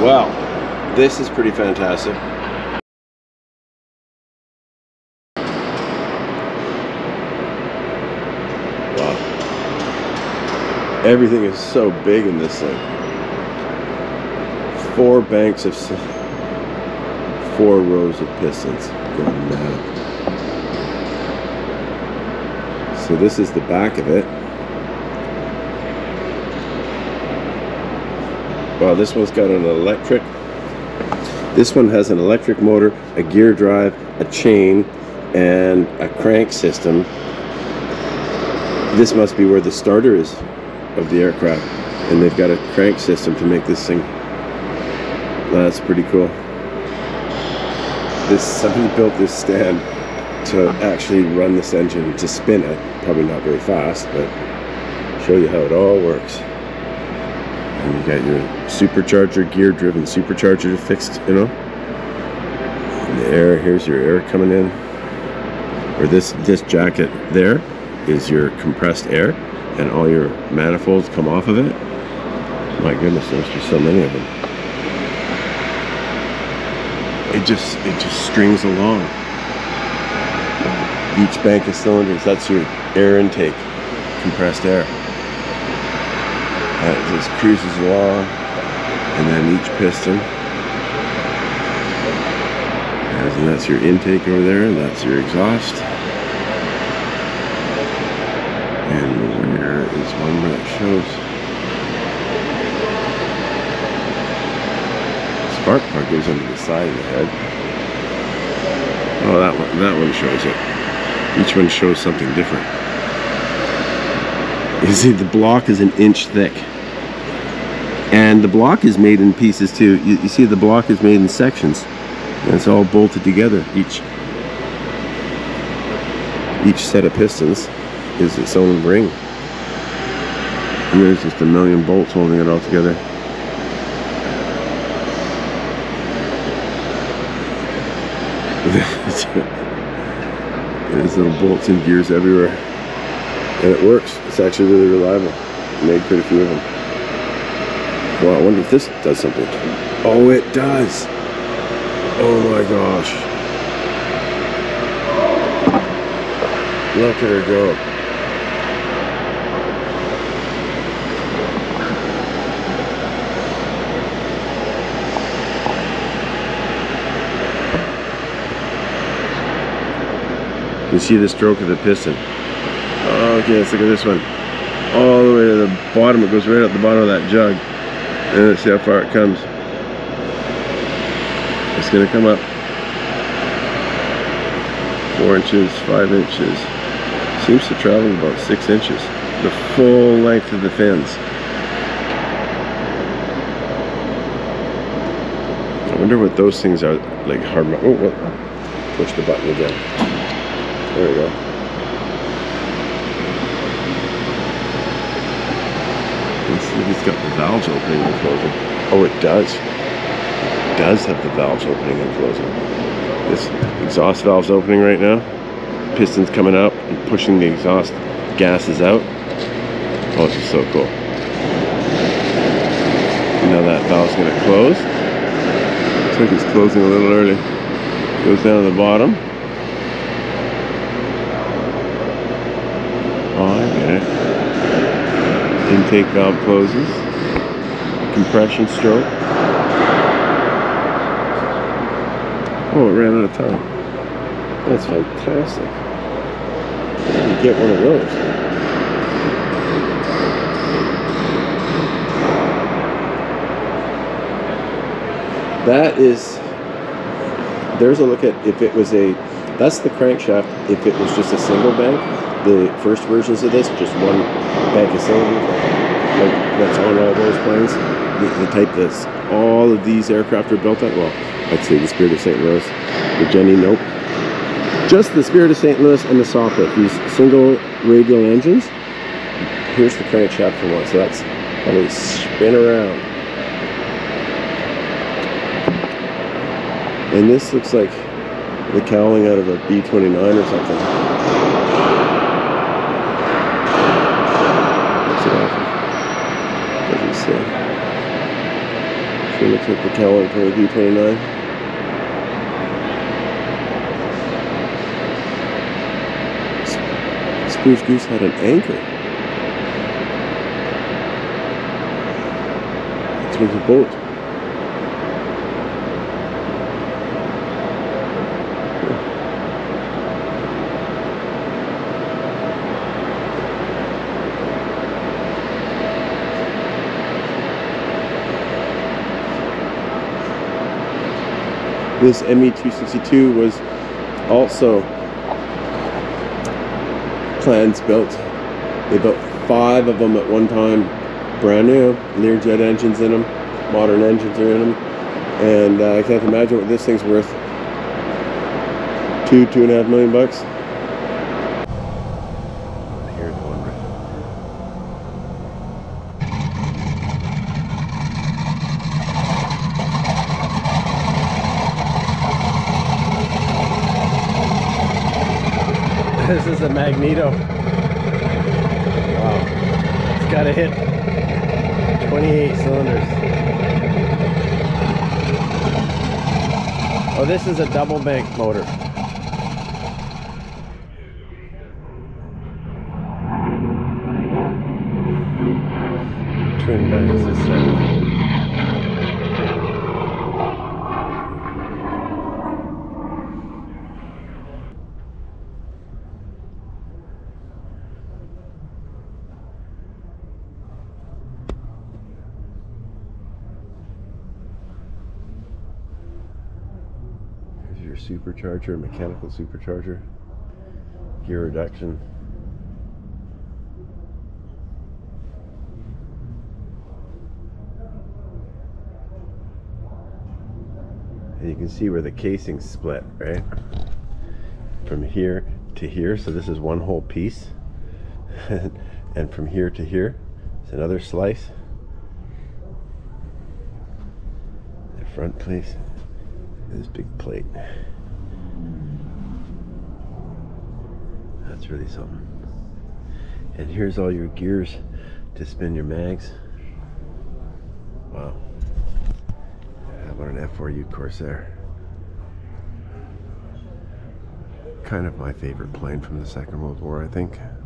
Wow, this is pretty fantastic. Wow. Everything is so big in this thing. Four banks of... four rows of pistons. God, man. So this is the back of it. Wow, this one's got an electric. This one has an electric motor, a gear drive, a chain, and a crank system. This must be where the starter is of the aircraft, and they've got a crank system to make this thing. That's pretty cool. This, somebody built this stand to actually run this engine to spin it. Probably not very fast, but show you how it all works. And you got your supercharger, gear driven supercharger fixed, you know. And the air, here's your air coming in. Or this jacket there is your compressed air, and all your manifolds come off of it. My goodness, there's just so many of them. It just strings along. Each bank of cylinders, that's your air intake, compressed air. It just cruises along, and then each piston, and that's your intake over there, and that's your exhaust, and there is one that shows. Spark plug goes under the side of the head. Oh, that one shows it. Each one shows something different. You see, the block is an inch thick. And the block is made in pieces too. You see, the block is made in sections, and it's all bolted together. Each set of pistons is its own ring. And there's just a million bolts holding it all together. There's little bolts and gears everywhere, and it works. It's actually really reliable. Made quite a few of them. Wow, I wonder if this does something. Oh, it does! Oh my gosh. Look at her go. You see the stroke of the piston. Oh, okay, let's look at this one. All the way to the bottom. It goes right up the bottom of that jug. And let's see how far it comes. It's gonna come up 4 inches, 5 inches. Seems to travel about 6 inches. The full length of the fins. I wonder what those things are like. Hard. Oh, well, push the button again. There we go. It's got the valves opening and closing. Oh, it does. It does have the valves opening and closing. This exhaust valve's opening right now. Piston's coming up and pushing the exhaust gases out. Oh, this is so cool. Now that valve's going to close. Looks like it's closing a little early. Goes down to the bottom. Oh, I get it. Intake valve closes, compression stroke. Oh, it ran out of time. That's fantastic. How do you get one of those? That is, there's a look at if it was a, that's the crankshaft if it was just a single bank. The first versions of this, just one bank of cylinders, like that's on all those planes. The type that's all of these aircraft are built at. Well, I'd say the Spirit of St. Louis, the Jenny, nope. Just the Spirit of St. Louis and the Soplet, these single radial engines. Here's the crankshaft for one, so that's how they spin around. And this looks like the cowling out of a B-29 or something. pretty much hit the tower for a B-29. Spruce Goose had an anchor. It's with a boat. This ME262 was also plans built. They built 5 of them at one time, brand new, Learjet engines in them, modern engines are in them, and I can't imagine what this thing's worth. $2.5 million bucks. Here's one. This is a Magneto. Wow. It's got to hit 28 cylinders. Oh, this is a double bank motor. Twin banks this time. Supercharger, mechanical supercharger, gear reduction. And you can see where the casing split, right? From here to here, so this is one whole piece. And from here to here, it's another slice. The front piece, this big plate. That's really something. And here's all your gears to spin your mags. Wow. How about an F4U Corsair? Kind of my favorite plane from the Second World War, I think.